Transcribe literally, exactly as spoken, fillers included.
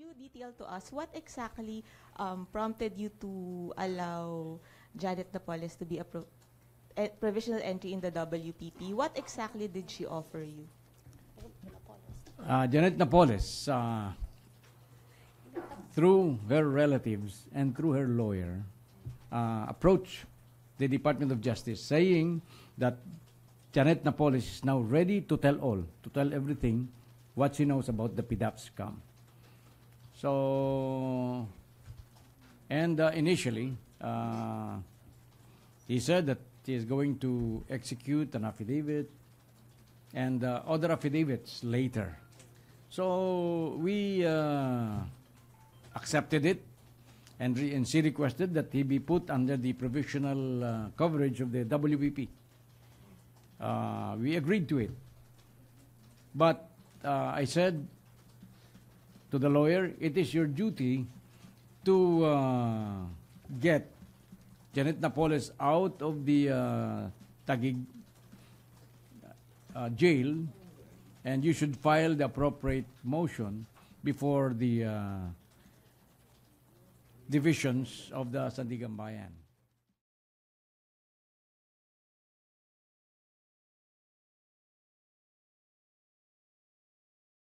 you detail to us what exactly um, prompted you to allow Janet Lim-Napoles to be a, pro a provisional entry in the W P P? What exactly did she offer you? Uh, Janet Lim-Napoles, uh, through her relatives and through her lawyer, uh, approached the Department of Justice saying that Janet Lim-Napoles is now ready to tell all, to tell everything what she knows about the P D A F scam. So, and uh, initially, uh, he said that he is going to execute an affidavit and uh, other affidavits later. So we uh, accepted it, and, re and she requested that he be put under the provisional uh, coverage of the W B P. Uh, we agreed to it. But uh, I said to the lawyer, it is your duty to uh, get Janet Lim-Napoles out of the uh, Tagig uh, jail, and you should file the appropriate motion before the uh, divisions of the Sandiganbayan.